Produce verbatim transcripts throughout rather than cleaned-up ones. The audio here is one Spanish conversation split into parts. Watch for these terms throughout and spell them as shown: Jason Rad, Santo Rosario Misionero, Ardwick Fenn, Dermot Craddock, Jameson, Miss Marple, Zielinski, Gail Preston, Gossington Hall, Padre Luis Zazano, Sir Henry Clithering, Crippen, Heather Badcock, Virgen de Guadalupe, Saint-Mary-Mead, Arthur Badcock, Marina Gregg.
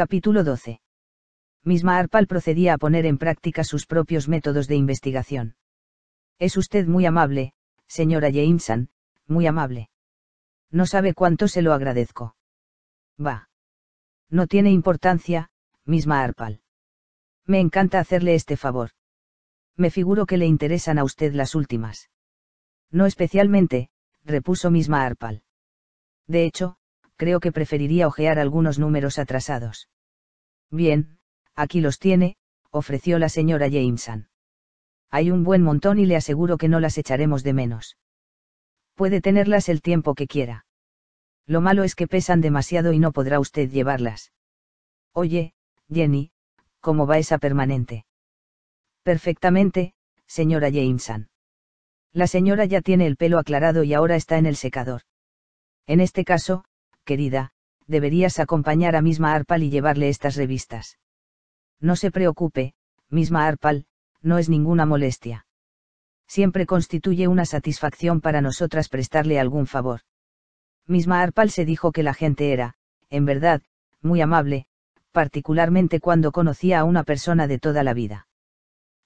Capítulo doce. Miss Marple procedía a poner en práctica sus propios métodos de investigación. «Es usted muy amable, señora Jameson, muy amable. No sabe cuánto se lo agradezco». «Bah. No tiene importancia, Miss Marple. Me encanta hacerle este favor. Me figuro que le interesan a usted las últimas». «No especialmente», repuso Miss Marple. «De hecho, creo que preferiría hojear algunos números atrasados». «Bien, aquí los tiene», ofreció la señora Jameson. «Hay un buen montón y le aseguro que no las echaremos de menos. Puede tenerlas el tiempo que quiera. Lo malo es que pesan demasiado y no podrá usted llevarlas». «Oye, Jenny, ¿cómo va esa permanente?». «Perfectamente, señora Jameson. La señora ya tiene el pelo aclarado y ahora está en el secador. En este caso, querida, deberías acompañar a Miss Marple y llevarle estas revistas». «No se preocupe, Miss Marple, no es ninguna molestia. Siempre constituye una satisfacción para nosotras prestarle algún favor». Miss Marple se dijo que la gente era, en verdad, muy amable, particularmente cuando conocía a una persona de toda la vida.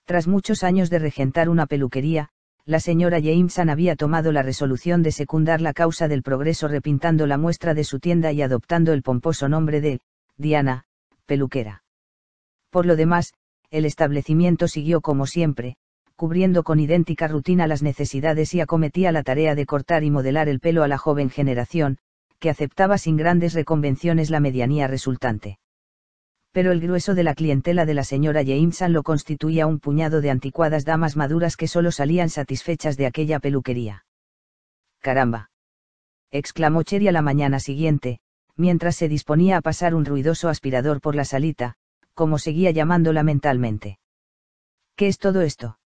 Tras muchos años de regentar una peluquería, la señora Jameson había tomado la resolución de secundar la causa del progreso repintando la muestra de su tienda y adoptando el pomposo nombre de Diana, peluquera. Por lo demás, el establecimiento siguió como siempre, cubriendo con idéntica rutina las necesidades y acometía la tarea de cortar y modelar el pelo a la joven generación, que aceptaba sin grandes reconvenciones la medianía resultante. Pero el grueso de la clientela de la señora Jameson lo constituía un puñado de anticuadas damas maduras que solo salían satisfechas de aquella peluquería. «¡Caramba!», exclamó Cherry a la mañana siguiente, mientras se disponía a pasar un ruidoso aspirador por la salita, como seguía llamándola mentalmente. «¿Qué es todo esto?».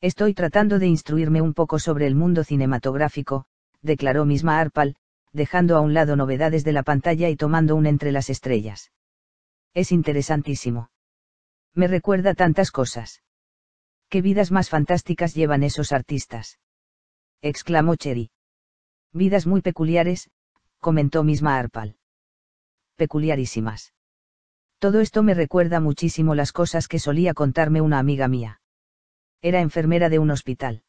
«Estoy tratando de instruirme un poco sobre el mundo cinematográfico», declaró Miss Marple, dejando a un lado novedades de la pantalla y tomando un entre las estrellas. «Es interesantísimo. Me recuerda tantas cosas. ¿Qué vidas más fantásticas llevan esos artistas?», exclamó Cherry. «Vidas muy peculiares», comentó Miss Marple. «Peculiarísimas. Todo esto me recuerda muchísimo las cosas que solía contarme una amiga mía. Era enfermera de un hospital.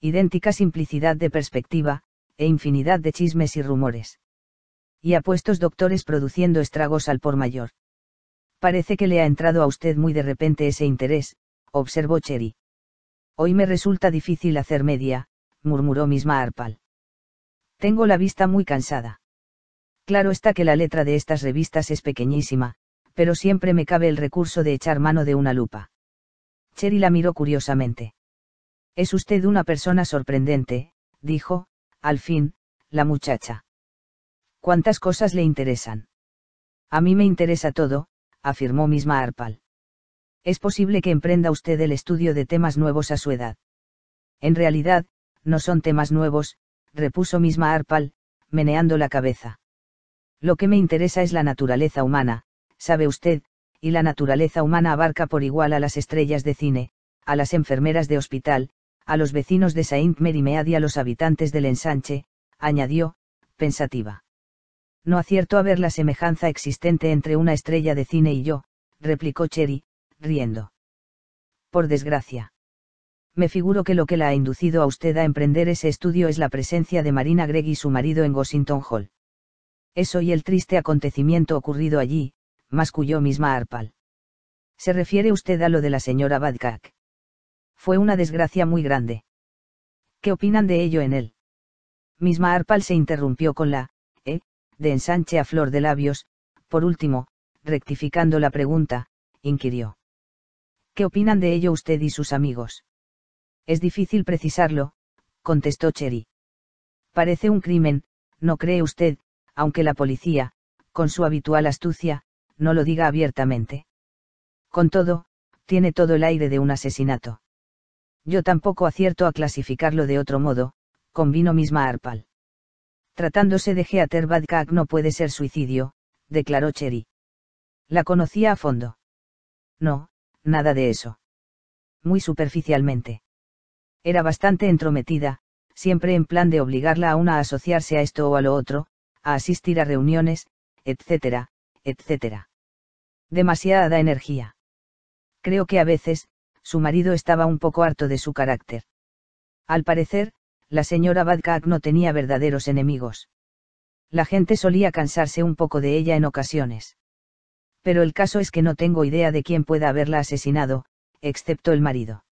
Idéntica simplicidad de perspectiva, e infinidad de chismes y rumores. Y apuestos doctores produciendo estragos al por mayor». «Parece que le ha entrado a usted muy de repente ese interés», observó Cherry. «Hoy me resulta difícil hacer media», murmuró Miss Marple. «Tengo la vista muy cansada. Claro está que la letra de estas revistas es pequeñísima, pero siempre me cabe el recurso de echar mano de una lupa». Cherry la miró curiosamente. «Es usted una persona sorprendente», dijo, al fin, la muchacha. «¿Cuántas cosas le interesan?». «A mí me interesa todo», afirmó Miss Marple. «Es posible que emprenda usted el estudio de temas nuevos a su edad». «En realidad, no son temas nuevos», repuso Miss Marple, meneando la cabeza. «Lo que me interesa es la naturaleza humana, sabe usted, y la naturaleza humana abarca por igual a las estrellas de cine, a las enfermeras de hospital, a los vecinos de Saint-Mary-Mead y a los habitantes del ensanche», añadió, pensativa. «No acierto a ver la semejanza existente entre una estrella de cine y yo», replicó Cherry, riendo. «Por desgracia. Me figuro que lo que la ha inducido a usted a emprender ese estudio es la presencia de Marina Gregg y su marido en Gossington Hall». «Eso y el triste acontecimiento ocurrido allí», masculló Miss Marple. «¿Se refiere usted a lo de la señora Badcock? Fue una desgracia muy grande. ¿Qué opinan de ello en él?». Miss Marple se interrumpió con la E de ensanche a flor de labios, por último, rectificando la pregunta, inquirió: «¿Qué opinan de ello usted y sus amigos?». «Es difícil precisarlo», contestó Cherry. «Parece un crimen, ¿no cree usted?, aunque la policía, con su habitual astucia, no lo diga abiertamente. Con todo, tiene todo el aire de un asesinato». «Yo tampoco acierto a clasificarlo de otro modo», convino Miss Marple. «Tratándose de Heather Badcock no puede ser suicidio», declaró Cherry. «¿La conocía a fondo?». «No, nada de eso. Muy superficialmente. Era bastante entrometida, siempre en plan de obligarla a una a asociarse a esto o a lo otro, a asistir a reuniones, etcétera, etcétera. demasiada energía. Creo que a veces, su marido estaba un poco harto de su carácter. Al parecer, la señora Badcock no tenía verdaderos enemigos. La gente solía cansarse un poco de ella en ocasiones. Pero el caso es que no tengo idea de quién pueda haberla asesinado, excepto el marido.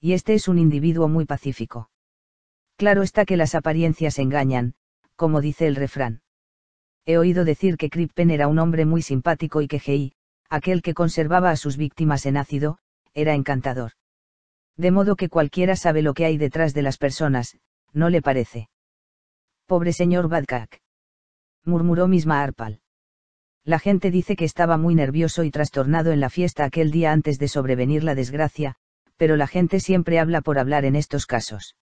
Y este es un individuo muy pacífico. Claro está que las apariencias engañan, como dice el refrán. He oído decir que Crippen era un hombre muy simpático y que G I, aquel que conservaba a sus víctimas en ácido, era encantador. De modo que cualquiera sabe lo que hay detrás de las personas, ¿no le parece? Pobre señor Badcock, murmuró Miss Marple. La gente dice que estaba muy nervioso y trastornado en la fiesta aquel día antes de sobrevenir la desgracia, pero la gente siempre habla por hablar en estos casos.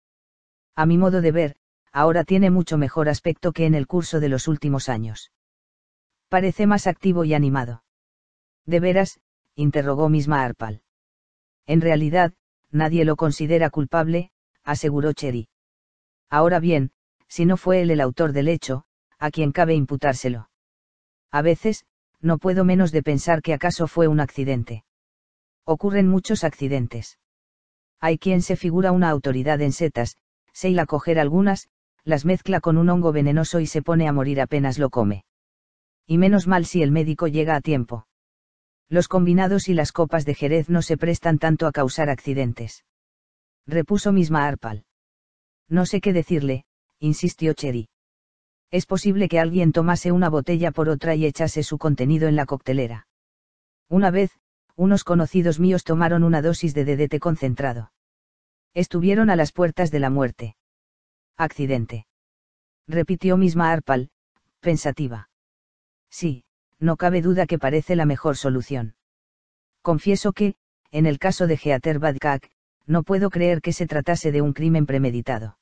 A mi modo de ver, ahora tiene mucho mejor aspecto que en el curso de los últimos años. Parece más activo y animado. ¿De veras?, interrogó Miss Marple. En realidad, nadie lo considera culpable, aseguró Cherry. Ahora bien, si no fue él el autor del hecho, a quien cabe imputárselo. A veces, no puedo menos de pensar que acaso fue un accidente. Ocurren muchos accidentes. Hay quien se figura una autoridad en setas, se hila coger algunas, las mezcla con un hongo venenoso y se pone a morir apenas lo come. Y menos mal si el médico llega a tiempo. Los combinados y las copas de Jerez no se prestan tanto a causar accidentes. Repuso Miss Marple. No sé qué decirle, insistió Cherry. Es posible que alguien tomase una botella por otra y echase su contenido en la coctelera. Una vez, unos conocidos míos tomaron una dosis de D D T concentrado. Estuvieron a las puertas de la muerte. Accidente. Repitió Miss Marple, pensativa. Sí. No cabe duda que parece la mejor solución. Confieso que, en el caso de Heather Badcock, no puedo creer que se tratase de un crimen premeditado.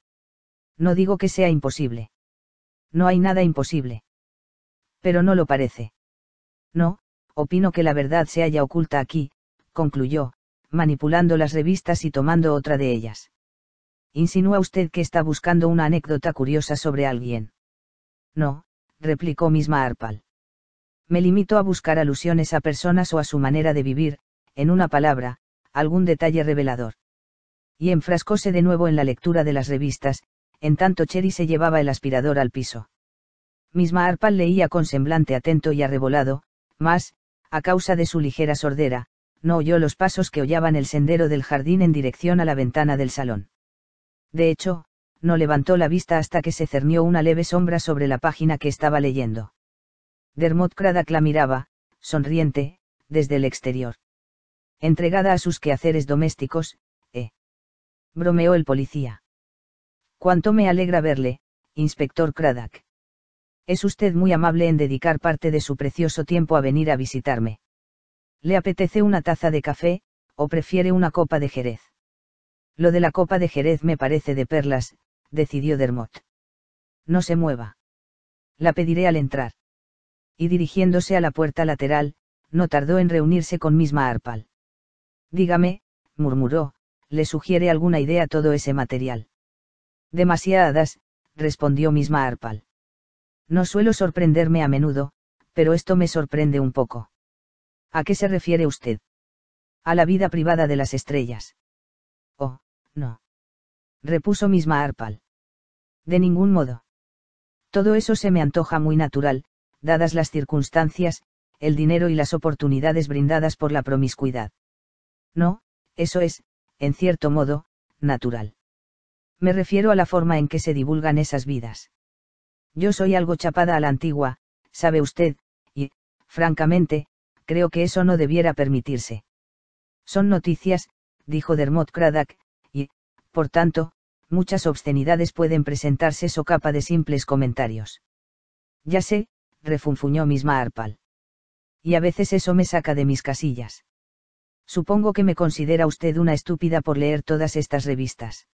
No digo que sea imposible. No hay nada imposible. Pero no lo parece. No, opino que la verdad se halla oculta aquí, concluyó, manipulando las revistas y tomando otra de ellas. ¿Insinúa usted que está buscando una anécdota curiosa sobre alguien? No, replicó Miss Marple. Me limito a buscar alusiones a personas o a su manera de vivir, en una palabra, algún detalle revelador. Y enfrascóse de nuevo en la lectura de las revistas, en tanto Cherry se llevaba el aspirador al piso. Miss Marple leía con semblante atento y arrebolado, mas, a causa de su ligera sordera, no oyó los pasos que hollaban el sendero del jardín en dirección a la ventana del salón. De hecho, no levantó la vista hasta que se cernió una leve sombra sobre la página que estaba leyendo. Dermot Craddock la miraba, sonriente, desde el exterior. Entregada a sus quehaceres domésticos, eh. bromeó el policía. Cuánto me alegra verle, inspector Craddock. Es usted muy amable en dedicar parte de su precioso tiempo a venir a visitarme. ¿Le apetece una taza de café, o prefiere una copa de Jerez? Lo de la copa de Jerez me parece de perlas, decidió Dermot. No se mueva. La pediré al entrar. Y dirigiéndose a la puerta lateral, no tardó en reunirse con Miss Marple. Dígame, murmuró, ¿le sugiere alguna idea a todo ese material? Demasiadas, respondió Miss Marple. No suelo sorprenderme a menudo, pero esto me sorprende un poco. ¿A qué se refiere usted? A la vida privada de las estrellas. Oh, no. Repuso Miss Marple. De ningún modo. Todo eso se me antoja muy natural, dadas las circunstancias, el dinero y las oportunidades brindadas por la promiscuidad. No, eso es, en cierto modo, natural. Me refiero a la forma en que se divulgan esas vidas. Yo soy algo chapada a la antigua, sabe usted, y, francamente, creo que eso no debiera permitirse. Son noticias, dijo Dermot Craddock, y, por tanto, muchas obscenidades pueden presentarse socapa de simples comentarios. Ya sé, refunfuñó Miss Marple. Y a veces eso me saca de mis casillas. Supongo que me considera usted una estúpida por leer todas estas revistas.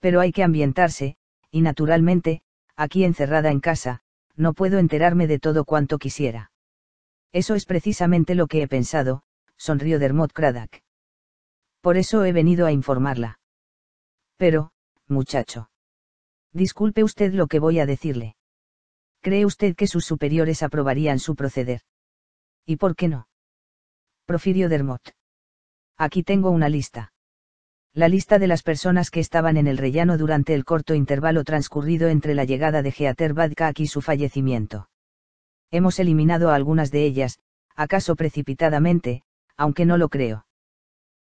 Pero hay que ambientarse, y naturalmente, aquí encerrada en casa, no puedo enterarme de todo cuanto quisiera. Eso es precisamente lo que he pensado, sonrió Dermot Craddock. Por eso he venido a informarla. Pero, muchacho, disculpe usted lo que voy a decirle. ¿Cree usted que sus superiores aprobarían su proceder? ¿Y por qué no? profirió Dermot. Aquí tengo una lista. La lista de las personas que estaban en el rellano durante el corto intervalo transcurrido entre la llegada de Heather Badcock y su fallecimiento. Hemos eliminado a algunas de ellas, acaso precipitadamente, aunque no lo creo.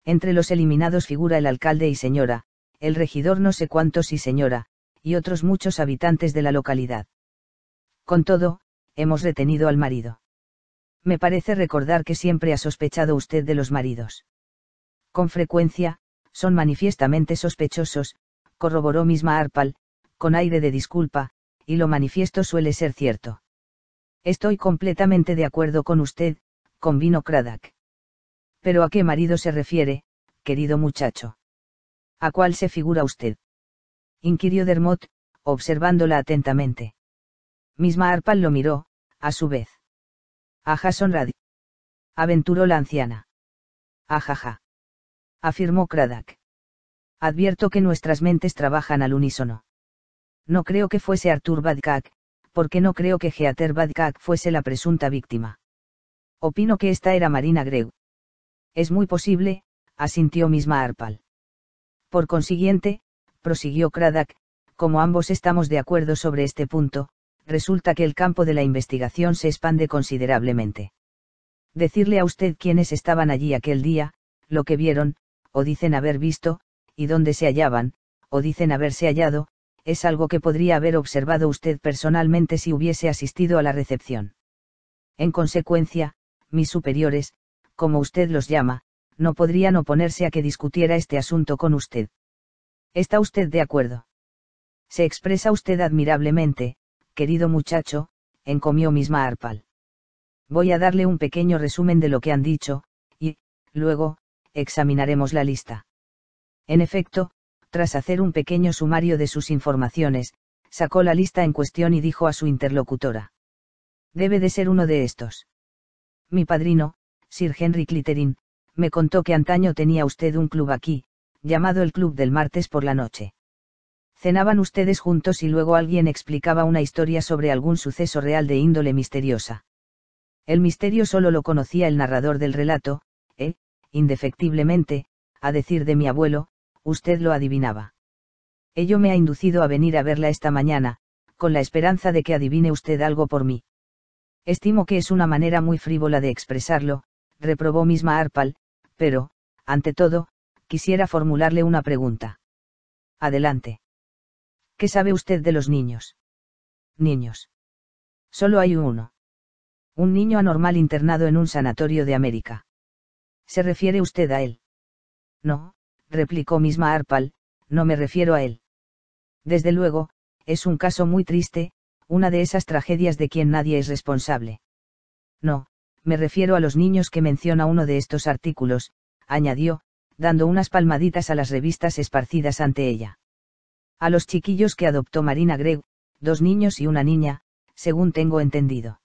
Entre los eliminados figura el alcalde y señora, el regidor no sé cuántos y señora, y otros muchos habitantes de la localidad. Con todo, hemos retenido al marido. Me parece recordar que siempre ha sospechado usted de los maridos. Con frecuencia, son manifiestamente sospechosos, corroboró Miss Marple, con aire de disculpa, y lo manifiesto suele ser cierto. Estoy completamente de acuerdo con usted, convino Craddock. Pero ¿a qué marido se refiere, querido muchacho? ¿A cuál se figura usted? Inquirió Dermot, observándola atentamente. Miss Marple lo miró, a su vez. A Jason Rad. Aventuró la anciana. Ajaja. Afirmó Craddock. Advierto que nuestras mentes trabajan al unísono. No creo que fuese Arthur Badcock, porque no creo que Heather Badcock fuese la presunta víctima. Opino que esta era Marina Gregg. Es muy posible, asintió Miss Marple. Por consiguiente, prosiguió Craddock, como ambos estamos de acuerdo sobre este punto, resulta que el campo de la investigación se expande considerablemente. Decirle a usted quiénes estaban allí aquel día, lo que vieron, o dicen haber visto, y dónde se hallaban, o dicen haberse hallado, es algo que podría haber observado usted personalmente si hubiese asistido a la recepción. En consecuencia, mis superiores, como usted los llama, no podrían oponerse a que discutiera este asunto con usted. ¿Está usted de acuerdo? Se expresa usted admirablemente, querido muchacho, encomió Miss Marple. Voy a darle un pequeño resumen de lo que han dicho, y, luego, examinaremos la lista. En efecto, tras hacer un pequeño sumario de sus informaciones, sacó la lista en cuestión y dijo a su interlocutora. Debe de ser uno de estos. Mi padrino, Sir Henry Clithering, me contó que antaño tenía usted un club aquí, llamado el Club del Martes por la Noche. Cenaban ustedes juntos y luego alguien explicaba una historia sobre algún suceso real de índole misteriosa. El misterio solo lo conocía el narrador del relato, e, indefectiblemente, a decir de mi abuelo, usted lo adivinaba. Ello me ha inducido a venir a verla esta mañana, con la esperanza de que adivine usted algo por mí. Estimo que es una manera muy frívola de expresarlo, reprobó Miss Marple, pero, ante todo, quisiera formularle una pregunta. Adelante. ¿Qué sabe usted de los niños? Niños. Solo hay uno. Un niño anormal internado en un sanatorio de América. ¿Se refiere usted a él? No, replicó Miss Marple, no me refiero a él. Desde luego, es un caso muy triste, una de esas tragedias de quien nadie es responsable. No, me refiero a los niños que menciona uno de estos artículos, añadió, dando unas palmaditas a las revistas esparcidas ante ella. A los chiquillos que adoptó Marina Gregg, dos niños y una niña, según tengo entendido.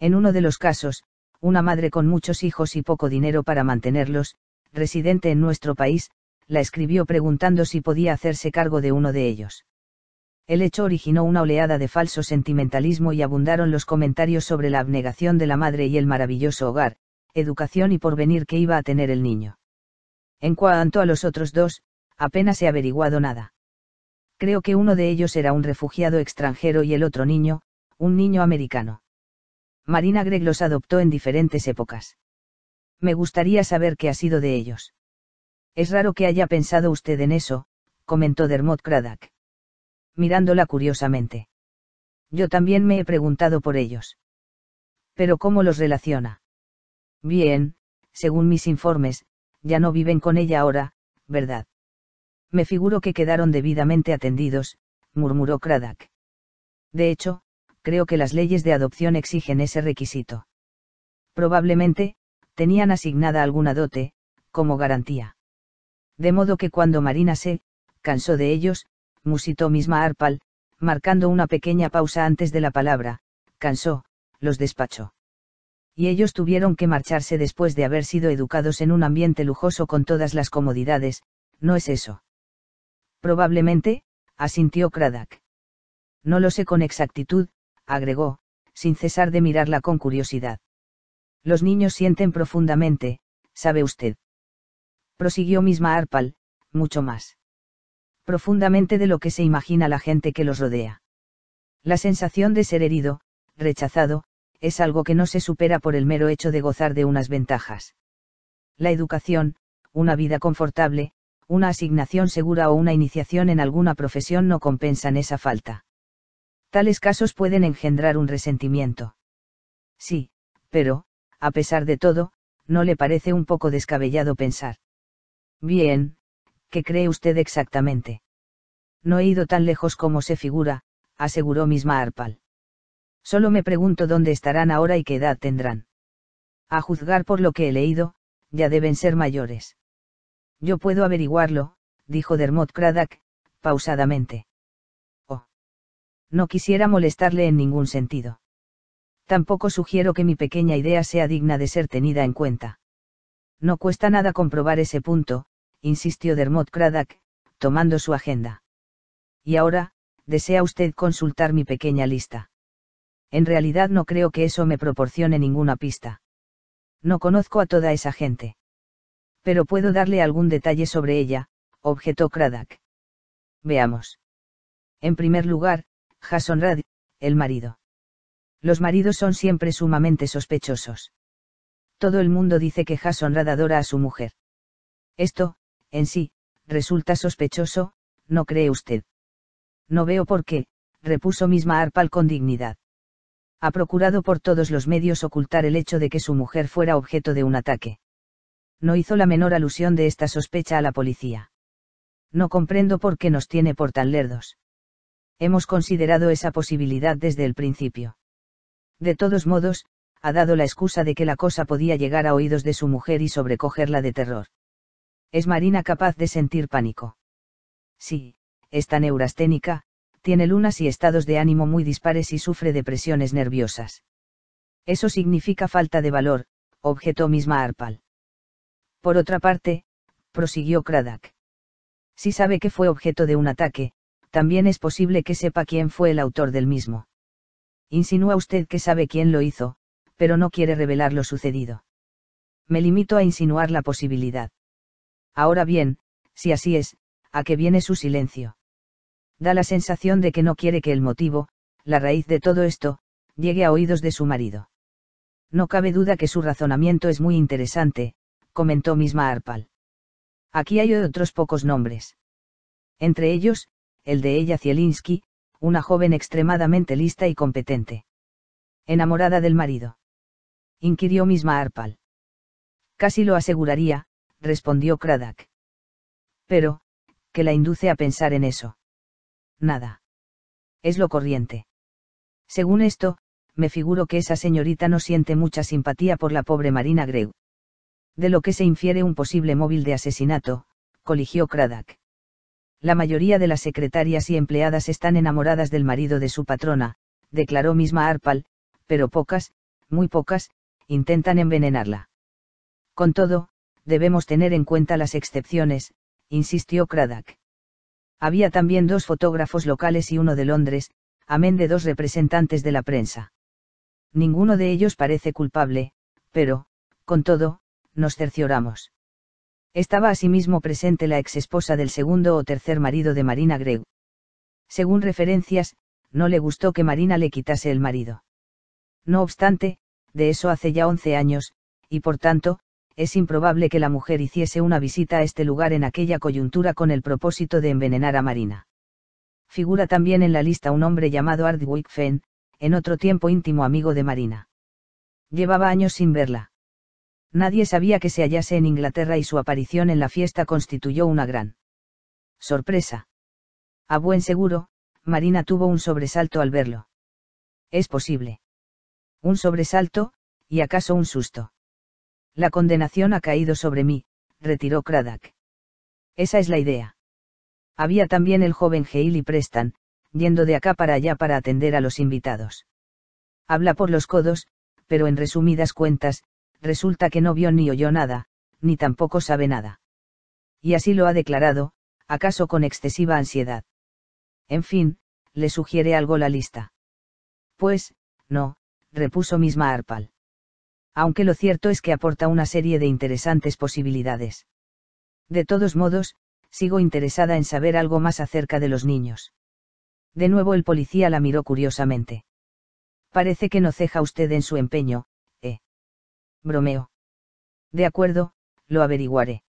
En uno de los casos, una madre con muchos hijos y poco dinero para mantenerlos, residente en nuestro país, la escribió preguntando si podía hacerse cargo de uno de ellos. El hecho originó una oleada de falso sentimentalismo y abundaron los comentarios sobre la abnegación de la madre y el maravilloso hogar, educación y porvenir que iba a tener el niño. En cuanto a los otros dos, apenas se ha averiguado nada. Creo que uno de ellos era un refugiado extranjero y el otro niño, un niño americano. Marina Gregg los adoptó en diferentes épocas. Me gustaría saber qué ha sido de ellos. Es raro que haya pensado usted en eso, comentó Dermot Craddock, mirándola curiosamente. Yo también me he preguntado por ellos. ¿Pero cómo los relaciona? Bien, según mis informes, ya no viven con ella ahora, ¿verdad? Me figuro que quedaron debidamente atendidos, murmuró Craddock. De hecho, creo que las leyes de adopción exigen ese requisito. Probablemente, tenían asignada alguna dote, como garantía. De modo que cuando Marina se cansó de ellos, musitó Miss Marple, marcando una pequeña pausa antes de la palabra, cansó, los despachó. Y ellos tuvieron que marcharse después de haber sido educados en un ambiente lujoso con todas las comodidades, ¿no es eso? Probablemente, asintió Craddock. No lo sé con exactitud, agregó, sin cesar de mirarla con curiosidad. Los niños sienten profundamente, sabe usted. Prosiguió Miss Marple, mucho más profundamente de lo que se imagina la gente que los rodea. La sensación de ser herido, rechazado, es algo que no se supera por el mero hecho de gozar de unas ventajas. La educación, una vida confortable, una asignación segura o una iniciación en alguna profesión no compensan esa falta. Tales casos pueden engendrar un resentimiento. Sí, pero, a pesar de todo, ¿no le parece un poco descabellado pensar? Bien, ¿qué cree usted exactamente? No he ido tan lejos como se figura, aseguró Miss Marple. Solo me pregunto dónde estarán ahora y qué edad tendrán. A juzgar por lo que he leído, ya deben ser mayores. Yo puedo averiguarlo, dijo Dermot Craddock, pausadamente. Oh. No quisiera molestarle en ningún sentido. Tampoco sugiero que mi pequeña idea sea digna de ser tenida en cuenta. No cuesta nada comprobar ese punto, insistió Dermot Craddock, tomando su agenda. Y ahora, ¿desea usted consultar mi pequeña lista? En realidad no creo que eso me proporcione ninguna pista. No conozco a toda esa gente. Pero puedo darle algún detalle sobre ella, objetó Craddock. Veamos. En primer lugar, Jason Rad, el marido. Los maridos son siempre sumamente sospechosos. Todo el mundo dice que Jason Rad adora a su mujer. Esto, en sí, resulta sospechoso, ¿no cree usted? No veo por qué, repuso Miss Marple con dignidad. Ha procurado por todos los medios ocultar el hecho de que su mujer fuera objeto de un ataque. No hizo la menor alusión de esta sospecha a la policía. No comprendo por qué nos tiene por tan lerdos. Hemos considerado esa posibilidad desde el principio. De todos modos, ha dado la excusa de que la cosa podía llegar a oídos de su mujer y sobrecogerla de terror. ¿Es Marina capaz de sentir pánico? Sí, es tan neurasténica, tiene lunas y estados de ánimo muy dispares y sufre depresiones nerviosas. Eso significa falta de valor, objetó Miss Marple. Por otra parte, prosiguió Craddock. Si sabe que fue objeto de un ataque, también es posible que sepa quién fue el autor del mismo. Insinúa usted que sabe quién lo hizo, pero no quiere revelar lo sucedido. Me limito a insinuar la posibilidad. Ahora bien, si así es, ¿a qué viene su silencio? Da la sensación de que no quiere que el motivo, la raíz de todo esto, llegue a oídos de su marido. No cabe duda que su razonamiento es muy interesante, comentó Miss Marple. Aquí hay otros pocos nombres. Entre ellos, el de ella Zielinski, una joven extremadamente lista y competente. ¿Enamorada del marido? Inquirió Miss Marple. Casi lo aseguraría, respondió Craddock. Pero, ¿qué la induce a pensar en eso? Nada. Es lo corriente. Según esto, me figuro que esa señorita no siente mucha simpatía por la pobre Marina Gregg. De lo que se infiere un posible móvil de asesinato, coligió Craddock. La mayoría de las secretarias y empleadas están enamoradas del marido de su patrona, declaró Miss Marple, pero pocas, muy pocas, intentan envenenarla. Con todo, debemos tener en cuenta las excepciones, insistió Craddock. Había también dos fotógrafos locales y uno de Londres, amén de dos representantes de la prensa. Ninguno de ellos parece culpable, pero, con todo, nos cercioramos. Estaba asimismo presente la exesposa del segundo o tercer marido de Marina Gregg. Según referencias, no le gustó que Marina le quitase el marido. No obstante, de eso hace ya once años, y por tanto, es improbable que la mujer hiciese una visita a este lugar en aquella coyuntura con el propósito de envenenar a Marina. Figura también en la lista un hombre llamado Ardwick Fenn, en otro tiempo íntimo amigo de Marina. Llevaba años sin verla. Nadie sabía que se hallase en Inglaterra y su aparición en la fiesta constituyó una gran sorpresa. A buen seguro, Marina tuvo un sobresalto al verlo. Es posible. Un sobresalto, y acaso un susto. La condenación ha caído sobre mí, retiró Craddock. Esa es la idea. Había también el joven Gail Preston, yendo de acá para allá para atender a los invitados. Habla por los codos, pero en resumidas cuentas, resulta que no vio ni oyó nada, ni tampoco sabe nada. Y así lo ha declarado, acaso con excesiva ansiedad. En fin, le sugiere algo la lista. Pues, no, repuso Miss Marple. aunque lo cierto es que aporta una serie de interesantes posibilidades. De todos modos, sigo interesada en saber algo más acerca de los niños. De nuevo el policía la miró curiosamente. Parece que no ceja usted en su empeño, ¿eh? Bromeo. De acuerdo, lo averiguaré.